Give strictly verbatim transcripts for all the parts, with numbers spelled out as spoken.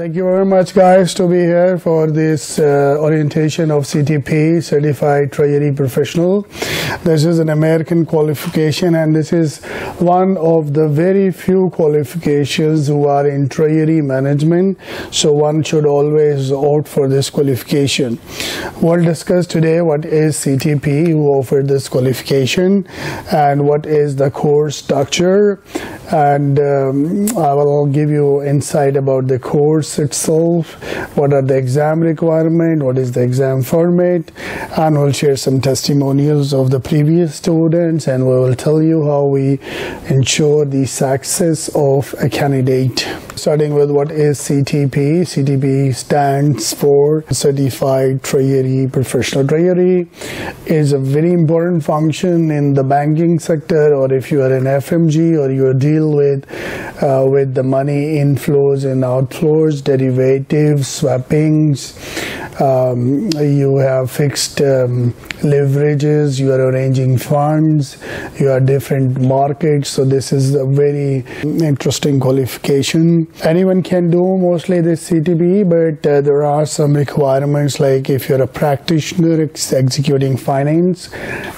Thank you very much, guys, to be here for this uh, orientation of C T P, Certified Treasury Professional. This is an American qualification, and this is one of the very few qualifications who are in treasury management, so one should always opt for this qualification. We'll discuss today what is C T P, who offered this qualification, and what is the course structure, and um, I will give you insight about the course itself, what are the exam requirement, what is the exam format, and we'll share some testimonials of the previous students, and we will tell you how we ensure the success of a candidate. Starting with what is C T P. C T P stands for Certified Treasury Professional. Treasury is a very important function in the banking sector, or if you are an F M G or you deal with uh, with the money inflows and outflows, derivatives, swappings. Um, you have fixed um, leverages, you are arranging funds, you are different markets, so this is a very interesting qualification. Anyone can do mostly this C T P, but uh, there are some requirements, like if you're a practitioner ex executing finance,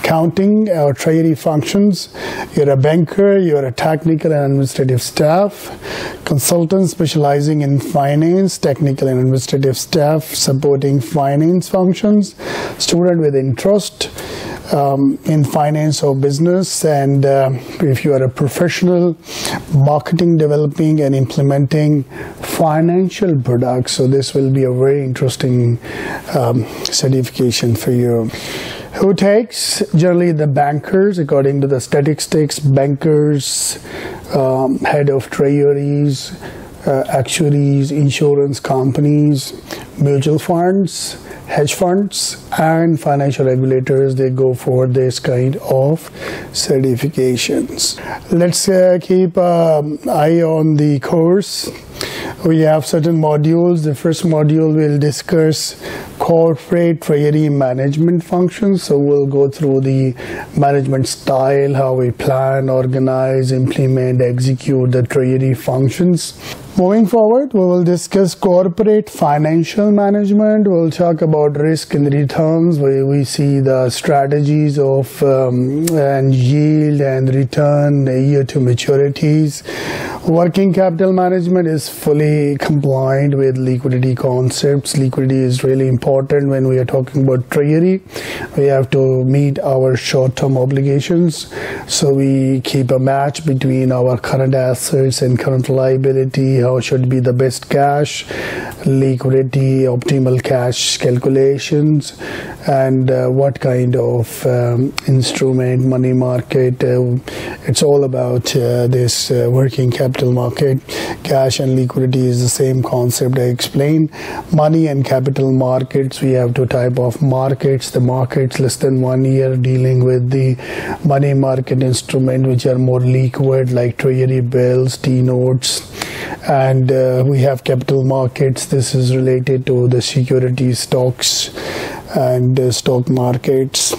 accounting or treasury functions, you're a banker, you're a technical and administrative staff, consultant specializing in finance, technical and administrative staff supporting finance functions, student with interest um, in finance or business, and uh, if you are a professional, marketing, developing and implementing financial products. So this will be a very interesting um, certification for you. Who takes? Generally the bankers, according to the statistics, bankers, um, head of treasuries, Uh, actuaries, insurance companies, mutual funds, hedge funds, and financial regulators, they go for this kind of certifications. Let's uh, keep an um, eye on the course. We have certain modules. The first module will discuss corporate treasury management functions. So we'll go through the management style, how we plan, organize, implement, execute the treasury functions. Moving forward, we will discuss corporate financial management. We'll talk about risk and returns, where we see the strategies of um, and yield and return, year to maturities. Working capital management is fully compliant with liquidity concepts. Liquidity is really important when we are talking about treasury. We have to meet our short-term obligations, so we keep a match between our current assets and current liability. How should be the best cash, liquidity, optimal cash calculations, and uh, what kind of um, instrument, money market. Uh, it's all about uh, this uh, working capital. Capital market, cash and liquidity is the same concept I explained. Money and capital markets, we have two type of markets. The markets less than one year, dealing with the money market instrument, which are more liquid, like treasury bills, T-notes. And uh, we have capital markets. This is related to the security stocks and uh, stock markets.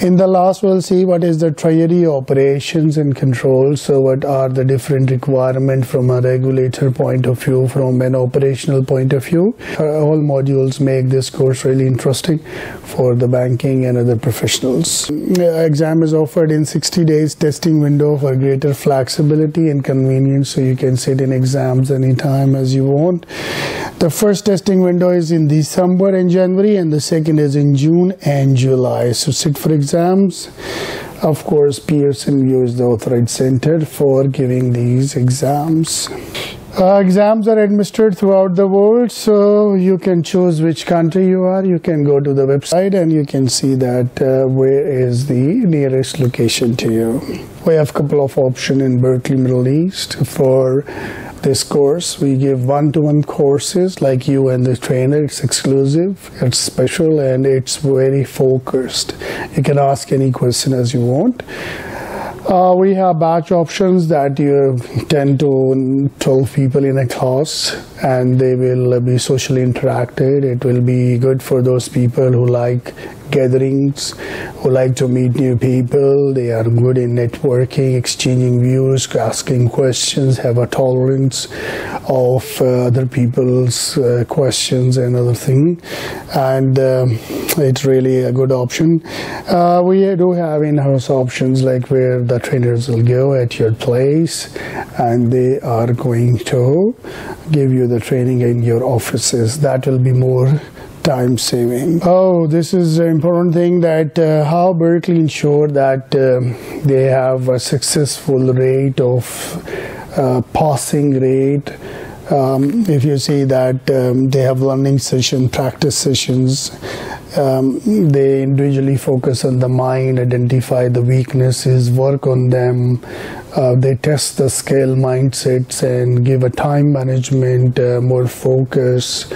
In the last, we'll see what is the treasury operations and control. So what are the different requirements from a regulator point of view, from an operational point of view. All modules make this course really interesting for the banking and other professionals. The exam is offered in sixty days testing window for greater flexibility and convenience, so you can sit in exams anytime as you want. The first testing window is in December and January, and the second is in June and July. So sit for exams. Of course, Pearson V U E is the authorized center for giving these exams. Uh, exams are administered throughout the world, so you can choose which country you are. You can go to the website and you can see that uh, where is the nearest location to you. We have a couple of options in Berkeley Middle East for this course. We give one-to-one courses, like you and the trainer. It's exclusive, it's special, and it's very focused. You can ask any question as you want. Uh, we have batch options that you ten to twelve people in a class, and they will be socially interacted. It will be good for those people who like gatherings, who like to meet new people. They are good in networking, exchanging views, asking questions, have a tolerance of uh, other people's uh, questions and other things, and uh, it's really a good option. Uh, we do have in-house options, like where the trainers will go at your place and they are going to give you the training in your offices. That will be more time saving. Oh, this is an important thing, that uh, how Berkeley ensure that uh, they have a successful rate of uh, passing rate. Um, if you see that um, they have learning session, practice sessions, um, they individually focus on the mind, identify the weaknesses, work on them. Uh, they test the skill mindsets and give a time management, uh, more focus.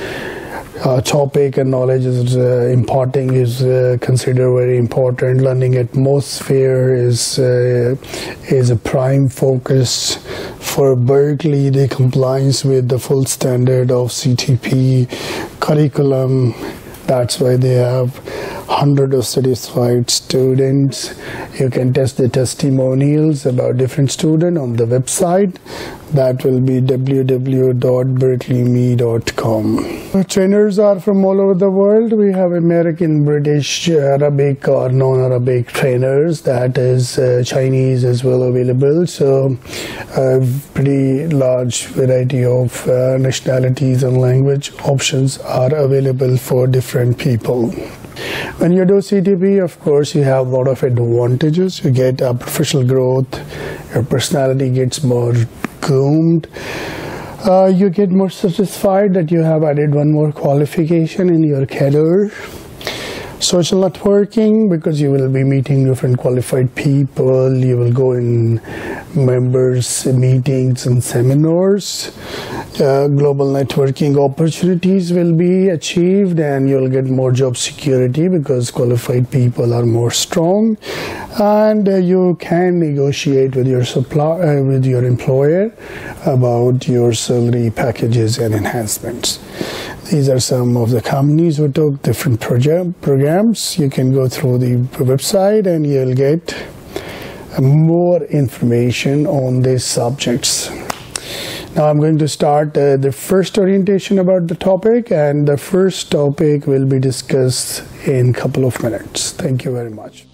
Uh, topic and knowledge is uh, imparting is uh, considered very important. Learning atmosphere is uh, is a prime focus for Berkeley. The compliance with the full standard of C T P curriculum. That's why they have hundreds of satisfied students. You can test the testimonials about different students on the website. That will be w w w dot berkeley me dot com. Trainers are from all over the world. We have American, British, Arabic or non-Arabic trainers, that is uh, Chinese as well available. So a uh, pretty large variety of uh, nationalities and language options are available for different people. When you do C T P, of course, you have a lot of advantages. You get a professional growth, your personality gets more groomed, uh, you get more satisfied that you have added one more qualification in your career. Social networking, because you will be meeting different qualified people, you will go in members meetings and seminars. Uh, global networking opportunities will be achieved, and you'll get more job security because qualified people are more strong, and uh, you can negotiate with your supplier, uh, with your employer about your salary packages and enhancements. These are some of the companies who took different project programs. You can go through the website and you'll get more information on these subjects. Now I'm going to start uh, the first orientation about the topic, and the first topic will be discussed in a couple of minutes. Thank you very much.